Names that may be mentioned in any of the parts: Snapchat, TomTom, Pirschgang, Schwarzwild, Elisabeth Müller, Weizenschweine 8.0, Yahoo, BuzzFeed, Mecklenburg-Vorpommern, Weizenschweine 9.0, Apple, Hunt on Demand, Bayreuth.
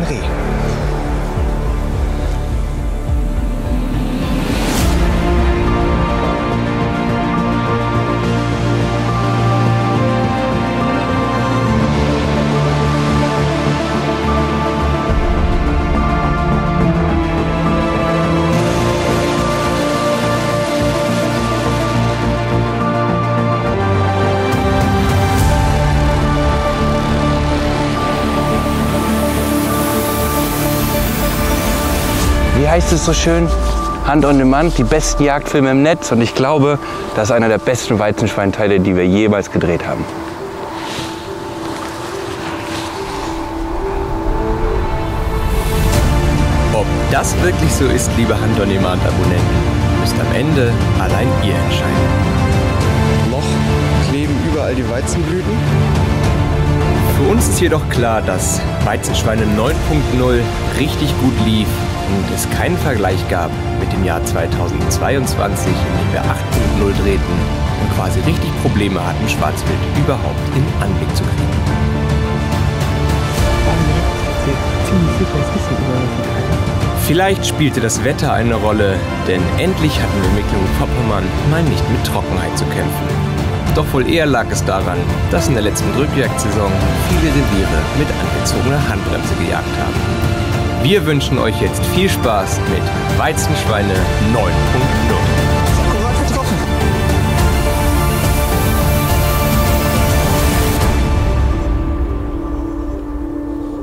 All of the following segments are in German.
ein Reh. Wie heißt es so schön? Hunt on Demand, die besten Jagdfilme im Netz. Und ich glaube, das ist einer der besten Weizenschweinteile, die wir jemals gedreht haben. Ob das wirklich so ist, liebe Hunt on Demand Abonnenten, müsst am Ende allein ihr entscheiden. Noch kleben überall die Weizenblüten. Für uns ist jedoch klar, dass Weizenschweine 9.0 richtig gut lief. Und es keinen Vergleich gab mit dem Jahr 2022, in dem wir 8.0 drehten und quasi richtig Probleme hatten, Schwarzwild überhaupt in Anblick zu kriegen. Vielleicht spielte das Wetter eine Rolle, denn endlich hatten wir Mecklenburg-Vorpommern mal nicht mit Trockenheit zu kämpfen. Doch wohl eher lag es daran, dass in der letzten Rückjagdsaison viele Reviere mit angezogener Handbremse gejagt haben. Wir wünschen euch jetzt viel Spaß mit Weizenschweine 9.0.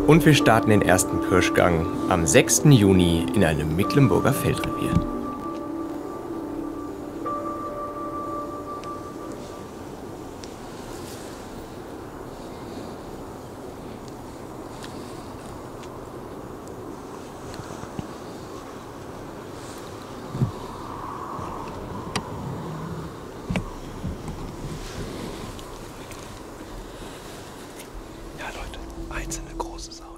Und wir starten den ersten Pirschgang am 6. Juni in einem Mecklenburger Feldrevier. Einzelne große Sau.